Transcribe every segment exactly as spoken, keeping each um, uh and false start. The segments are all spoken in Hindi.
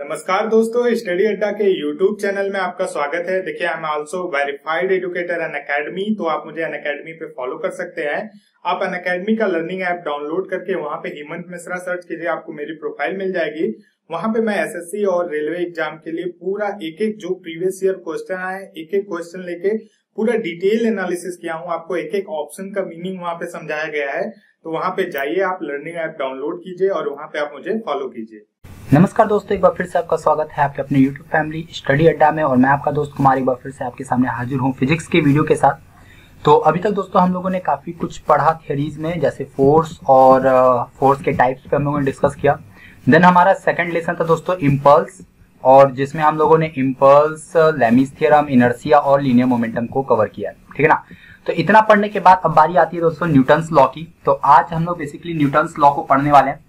नमस्कार दोस्तों, स्टडी अड्डा के यूट्यूब चैनल में आपका स्वागत है। देखिए, I am also verified educator Unacademy, तो आप मुझे अनअकैडमी पे फॉलो कर सकते हैं। आप अनअकैडमी का लर्निंग ऐप डाउनलोड करके वहां पे हेमंत मिश्रा सर्च कीजिए, आपको मेरी प्रोफाइल मिल जाएगी। वहां पे मैं एसएससी और रेलवे एग्जाम के लिए पूरा एक एक जो प्रीवियस ईयर क्वेश्चन आए, एक एक क्वेश्चन लेके पूरा डिटेल एनालिसिस किया हूँ। आपको एक एक ऑप्शन का मीनिंग वहां पे समझाया गया है, तो वहां पे जाइए, आप लर्निंग ऐप डाउनलोड कीजिए और वहां पे आप मुझे फॉलो कीजिए। नमस्कार दोस्तों, एक बार फिर से आपका स्वागत है आपके अपने YouTube फैमिली स्टडी अड्डा में, और मैं आपका दोस्त कुमार एक बार फिर से आपके सामने हाजिर हूँ फिजिक्स के वीडियो के साथ। तो अभी तक दोस्तों हम लोगों ने काफ़ी कुछ पढ़ा थियरीज में, जैसे फोर्स और फोर्स uh, के टाइप्स पे हम लोगों ने डिस्कस किया। देन हमारा सेकंड लेसन था दोस्तों इम्पल्स, और जिसमें हम लोगों ने इम्पल्स, लेमीज थ्योरम, इनर्शिया और लीनियर मोमेंटम को कवर किया, ठीक है ना। तो इतना पढ़ने के बाद अब बारी आती है दोस्तों न्यूटन्स लॉ की। तो आज हम लोग बेसिकली न्यूटन्स लॉ को पढ़ने वाले हैं।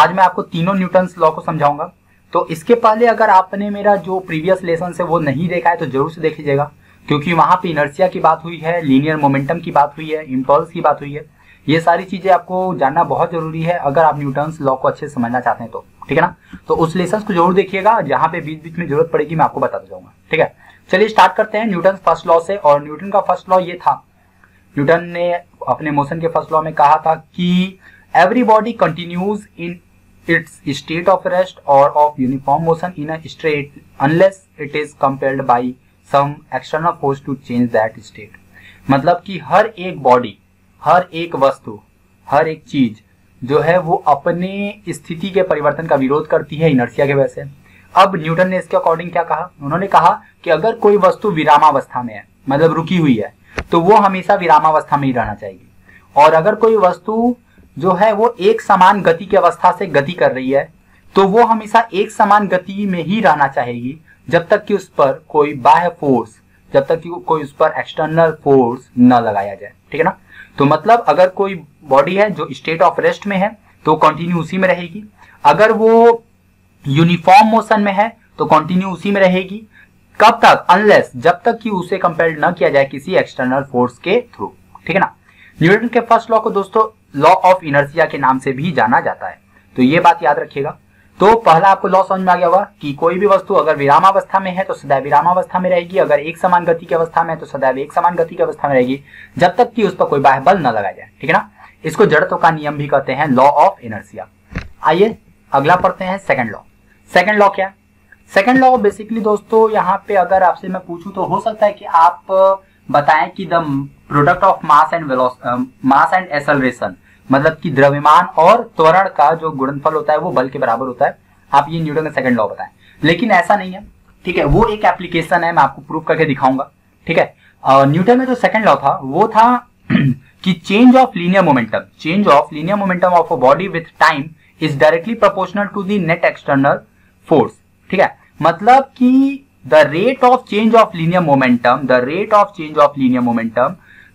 आज मैं आपको तीनों न्यूटन्स लॉ को समझाऊंगा। तो इसके पहले अगर आपने मेरा जो प्रीवियस लेसन है वो नहीं देखा है तो जरूर से देख लीजिएगा, क्योंकि वहां पे इनर्शिया की बात हुई है, लीनियर मोमेंटम की बात हुई है, इम्पल्स की बात हुई है। ये सारी चीजें आपको जानना बहुत जरूरी है अगर आप न्यूटन्स लॉ को अच्छे से समझना चाहते हैं तो, ठीक है ना। तो उस लेसन को जरूर देखिएगा, जहां पे बीच बीच में जरूरत पड़ेगी मैं आपको बताता जाऊंगा, ठीक है। चलिए स्टार्ट करते हैं न्यूटन फर्स्ट लॉ से। और न्यूटन का फर्स्ट लॉ ये था, न्यूटन ने अपने मोशन के फर्स्ट लॉ में कहा था कि every body continues in its state of rest और of uniform motion in a straight unless it is compelled by some external force to change that state. मतलब कि हर एक बॉडी, हर एक वस्तु, हर एक चीज जो है वो अपने स्थिति के परिवर्तन का विरोध करती है इनर्शिया के वजह से। अब न्यूटन ने इसके अकॉर्डिंग क्या कहा, उन्होंने कहा कि अगर कोई वस्तु विरामावस्था में है, मतलब रुकी हुई है, तो वो हमेशा विरामावस्था में ही रहना चाहिए। और अगर कोई वस्तु जो है वो एक समान गति की अवस्था से गति कर रही है तो वो हमेशा एक समान गति में ही रहना चाहेगी, जब तक कि उस पर कोई बाह्य फोर्स, जब तक कि कोई उस पर एक्सटर्नल फोर्स न लगाया जाए, ठीक है ना। तो मतलब अगर कोई बॉडी है जो स्टेट ऑफ रेस्ट में है तो कंटिन्यू उसी में रहेगी, अगर वो यूनिफॉर्म मोशन में है तो कंटिन्यू उसी में रहेगी, कब तक, अनलेस, जब तक कि उसे कंपेयर न किया जाए किसी एक्सटर्नल फोर्स के थ्रू, ठीक है ना। न्यूटन के फर्स्ट लॉ को दोस्तों लॉ ऑफ इनर्शिया के नाम से भी जाना जाता है, तो ये बात याद रखिएगा। तो पहला आपको लॉ समझ में आ गया होगा कि कोई भी वस्तु अगर विरामावस्था में है तो सदैव विरामावस्था में रहेगी, अगर एक समान गति की अवस्था में है तो सदैव एक समान गति की अवस्था में रहेगी, जब तक कि उस पर कोई बाह्य बल न लगाया जाए, ठीक है ना। इसको जड़त्व का नियम भी कहते हैं, लॉ ऑफ इनर्शिया। आइए अगला पढ़ते हैं सेकंड लॉ। सेकंड लॉ क्या है? सेकंड लॉ बेसिकली दोस्तों यहाँ पे अगर आपसे मैं पूछूं तो हो सकता है कि आप बताएं कि the product of mass and mass and acceleration, मतलब कि द्रव्यमान और त्वरण का जो गुणनफल होता है वो बल के बराबर होता है। आप ये न्यूटन का सेकंड लॉ बताएं, लेकिन ऐसा नहीं है, ठीक है। वो एक एप्लीकेशन है, मैं आपको प्रूव करके दिखाऊंगा, ठीक है। न्यूटन में जो सेकंड लॉ था वो था कि change of linear momentum, change of linear momentum of a body with time is directly proportional to the net external force, ठीक है। मतलब कि the rate of change of linear momentum, the rate of change of linear momentum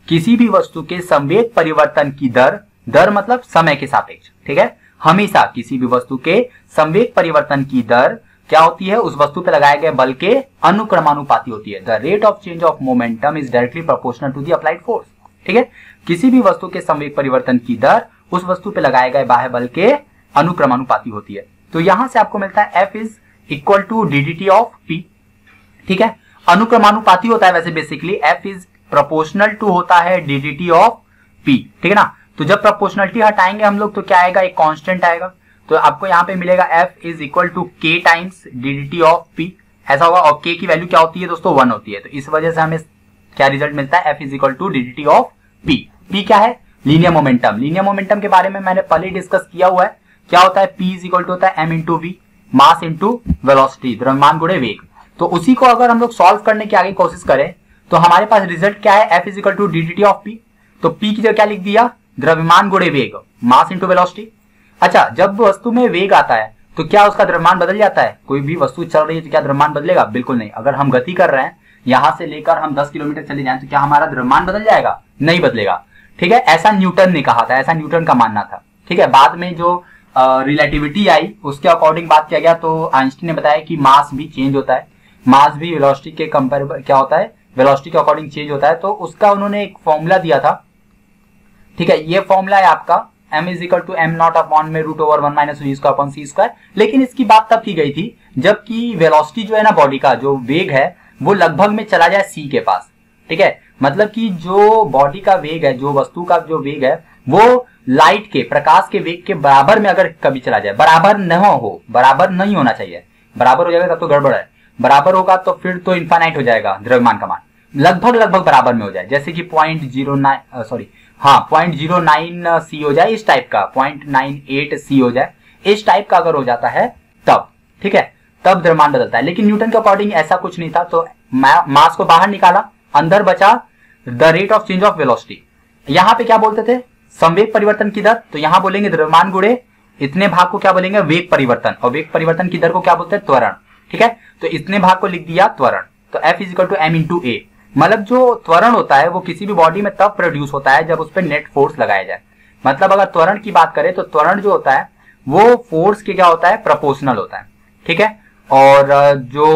किसी भी वस्तु के संवेग परिवर्तन की दर, दर मतलब समय के सापेक्ष, ठीक है, हमेशा किसी भी वस्तु के संवेग परिवर्तन की दर क्या होती है, उस वस्तु पर लगाए गए बल के अनुक्रमानुपाती होती है। The rate of change of momentum is directly proportional to the applied force, ठीक है। किसी भी वस्तु के संवेग परिवर्तन की दर उस वस्तु पर लगाए गए बाह्य बल के अनुक्रमानुपाती होती है। तो यहां से आपको मिलता है F is equal to D D T of P, ठीक है। अनुक्रमानुपाती होता है वैसे, basically F is proportional to होता है D D T of P, ठीक है ना। तो जब प्रोपोर्शनलिटी हटाएंगे हम लोग तो क्या आएगा, एक कांस्टेंट आएगा, तो आपको यहाँ पे मिलेगा F is equal to K times D D T of P, ऐसा होगा। और के की वैल्यू क्या होती है दोस्तों, वन होती है। तो इस वजह से हमें क्या रिजल्ट मिलता है, F is equal to D D T of P. P क्या है, लीनियर मोमेंटम। लीनियर मोमेंटम के बारे में मैंने पहले डिस्कस किया हुआ है, क्या होता है, पी इज इक्वल टू होता है M into V, mass into velocity, द्रव्यमान गुणे वेग। तो उसी को अगर हम लोग सॉल्व करने की आगे कोशिश करें तो हमारे पास रिजल्ट क्या है, F is equal to D D T of P. तो पी की जगह क्या लिख दिया, द्रव्यमान गुणे वेग, मास इंटू वेलोसिटी। अच्छा, जब वस्तु में वेग आता है तो क्या उसका द्रव्यमान बदल जाता है, कोई भी वस्तु चल रही है तो क्या द्रव्यमान बदलेगा, बिल्कुल नहीं। अगर हम गति कर रहे हैं, यहां से लेकर हम दस किलोमीटर चले जाएं तो क्या हमारा द्रव्यमान बदल जाएगा, नहीं बदलेगा, ठीक है। ऐसा न्यूटन ने कहा था, ऐसा न्यूटन का मानना था, ठीक है। बाद में जो रिलेटिविटी आई उसके अकॉर्डिंग बात किया गया तो आइंस्टीन ने बताया कि मास भी चेंज होता है, मास भी वेलोसिटी के कंपेरेबल क्या होता है, वेलोसिटी के अकॉर्डिंग चेंज होता है। तो उसका उन्होंने एक फॉर्मूला दिया था, ठीक है। ये फॉर्मूला है आपका m is equal to m naught upon में root over one minus V square upon C square. लेकिन इसकी बात तब की गई थी जबकि वेलोसिटी जो है ना बॉडी का जो वेग है वो लगभग में चला जाए c के पास, ठीक है। मतलब कि जो बॉडी का वेग है, जो वस्तु का जो वेग है वो लाइट के प्रकाश के वेग के बराबर में अगर कभी चला जाए, बराबर न हो, बराबर नहीं होना चाहिए, बराबर हो जाएगा तब तो गड़बड़ है, बराबर होगा तो फिर तो इन्फाइनाइट हो जाएगा द्रव्यमान का मान, लगभग लगभग बराबर में हो जाए जैसे कि पॉइंट जीरो नाइन सॉरी हाँ पॉइंट जीरो नाइन सी हो जाए इस टाइप का, पॉइंट नाइन एट सी हो जाए इस टाइप का अगर हो जाता है तब, ठीक है, तब द्रव्यमान बदलता है। लेकिन न्यूटन के अकॉर्डिंग ऐसा कुछ नहीं था, तो मास को बाहर निकाला, अंदर बचा the rate of change of velocity. यहाँ पे क्या बोलते थे, संवेग परिवर्तन की दर, तो यहाँ बोलेंगे द्रव्यमान गुणे इतने भाग को क्या बोलेंगे वेग परिवर्तन, और वेग परिवर्तन की दर को क्या बोलते हैं त्वरण, ठीक है। तो इतने भाग को लिख दिया त्वरण, तो F is equal to M into A. मतलब जो त्वरण होता है वो किसी भी बॉडी में तब प्रोड्यूस होता है जब उस पर नेट फोर्स लगाया जाए। मतलब अगर त्वरण की बात करें तो त्वरण जो होता है वो फोर्स के क्या होता है प्रोपोर्शनल होता है, ठीक है। और जो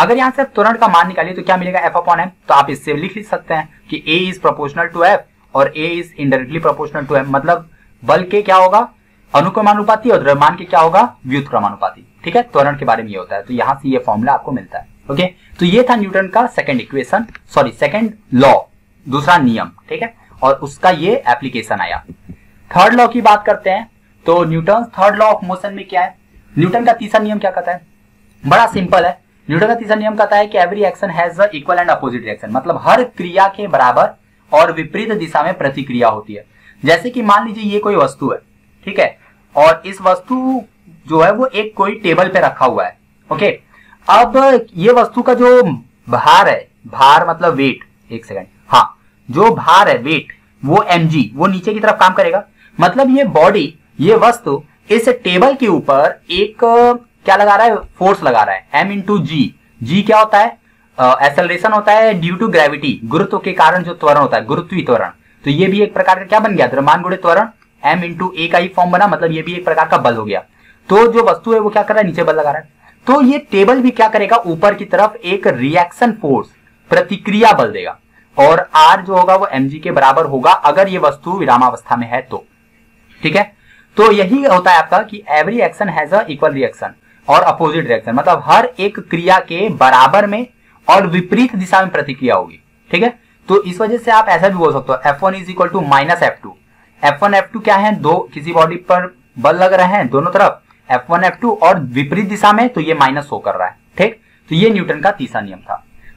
अगर यहाँ से त्वरण का मान निकालिए तो क्या मिलेगा एफ अपॉन एम, तो आप इससे लिख सकते हैं कि A is proportional to F और A is indirectly proportional to M. मतलब बल के क्या होगा अनुक्रमानुपाती और द्रव्यमान के क्या होगा व्युत्क्रमानुपाती, ठीक है। त्वरण के बारे में ये होता है, तो यहाँ से ये फॉर्मूला आपको मिलता है, ओके। तो ये था न्यूटन का second equation sorry second law, दूसरा नियम, ठीक है, और उसका ये एप्लीकेशन आया। थर्ड लॉ की बात करते हैं तो Newton third law of motion में क्या है, न्यूटन का तीसरा नियम क्या कहता है, बड़ा सिंपल है। न्यूटन का तीसरा नियम कहता है कि every action has a equal and opposite reaction. मतलब हर क्रिया के बराबर और विपरीत दिशा में प्रतिक्रिया होती है। जैसे कि मान लीजिए ये कोई वस्तु है, ठीक है, और इस वस्तु जो है वो एक कोई टेबल पे रखा हुआ है, ओके। अब ये वस्तु का जो भार है, भार मतलब वेट, एक सेकंड, हाँ जो भार है वेट वो mg, वो नीचे की तरफ काम करेगा। मतलब ये बॉडी ये वस्तु इस टेबल के ऊपर एक क्या लगा रहा है फोर्स लगा रहा है m इंटू जी। जी क्या होता है एक्सेलरेशन होता है ड्यू टू ग्रेविटी, गुरुत्व के कारण जो त्वरण होता है गुरुत्वीय त्वरण। तो ये भी एक प्रकार का क्या बन गया द्रव्यमान गुणे त्वरण, m इंटू ए का ही फॉर्म बना, मतलब ये भी एक प्रकार का बल हो गया। तो जो वस्तु है वो क्या कर रहा है नीचे बल लगा रहा है, तो ये टेबल भी क्या करेगा ऊपर की तरफ एक रिएक्शन फोर्स प्रतिक्रिया बल देगा, और आर जो होगा वो एम जी के बराबर होगा अगर ये वस्तु विरामावस्था में है तो, ठीक है। तो यही होता है आपका कि every action has a equal reaction और अपोजिट रिएक्शन, मतलब हर एक क्रिया के बराबर में और विपरीत दिशा में प्रतिक्रिया होगी, ठीक है। तो इस वजह से आप ऐसा भी बोल सकते हो F one is equal to minus F two. F one F two क्या है, दो किसी बॉडी पर बल लग रहे हैं दोनों तरफ एफ वन एफ टू और विपरीत दिशा में, तो ये माइनस हो कर रहा है, ठीक। तो ये न्यूटन का तीसरा नियम था।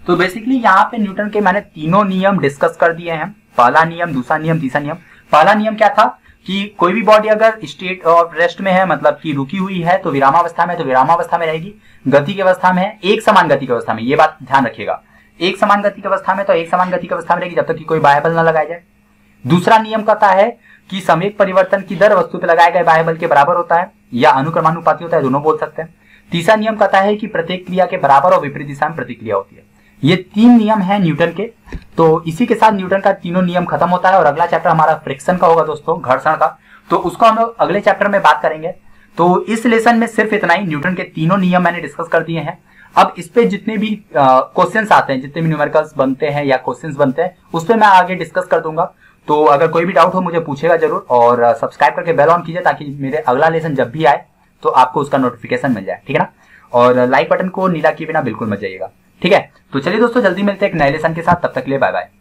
तो बेसिकली यहाँ पे न्यूटन के मैंने तीनों नियम डिस्कस कर दिए हैं, पहला नियम दूसरा नियम तीसरा नियम। पहला नियम क्या था कि कोई भी बॉडी अगर स्टेट ऑफ रेस्ट में है, मतलब कि रुकी हुई है तो विरामावस्था में, तो विरामावस्था में रहेगी, गति की अवस्था में है एक समान गति की अवस्था में, ये बात ध्यान रखिएगा, एक समान गति की अवस्था में तो एक समान गति की अवस्था में रहेगी जब तक कि कोई बाह्य बल न लगाया जाए। दूसरा नियम कहता है कि संवेग परिवर्तन की दर वस्तु पर लगाए गए बाह्य बल के बराबर होता है या अनुक्रमानुपाती होता है, दोनों बोल सकते हैं। तीसरा नियम कहता है कि प्रत्येक क्रिया के बराबर और विपरीत दिशा में प्रतिक्रिया होती है। ये तीन नियम हैं न्यूटन के। तो इसी के साथ न्यूटन का तीनों नियम खत्म होता है और अगला चैप्टर हमारा फ्रिक्शन का होगा दोस्तों, घर्षण का, तो उसको हम लोग अगले चैप्टर में बात करेंगे। तो इस लेसन में सिर्फ इतना ही, न्यूटन के तीनों नियम मैंने डिस्कस कर दिए हैं। अब इस पे जितने भी क्वेश्चंस आते हैं, जितने भी न्यूमेरिकल्स बनते हैं या क्वेश्चंस बनते हैं उस पर मैं आगे डिस्कस कर दूंगा। तो अगर कोई भी डाउट हो मुझे पूछेगा जरूर, और सब्सक्राइब करके बेल ऑन कीजिए ताकि मेरे अगला लेसन जब भी आए तो आपको उसका नोटिफिकेशन मिल जाए, ठीक है ना। और लाइक बटन को नीला किए बिना बिल्कुल मत जाइएगा, ठीक है। तो चलिए दोस्तों, जल्दी मिलते हैं एक नए लेसन के साथ, तब तक के लिए बाय बाय।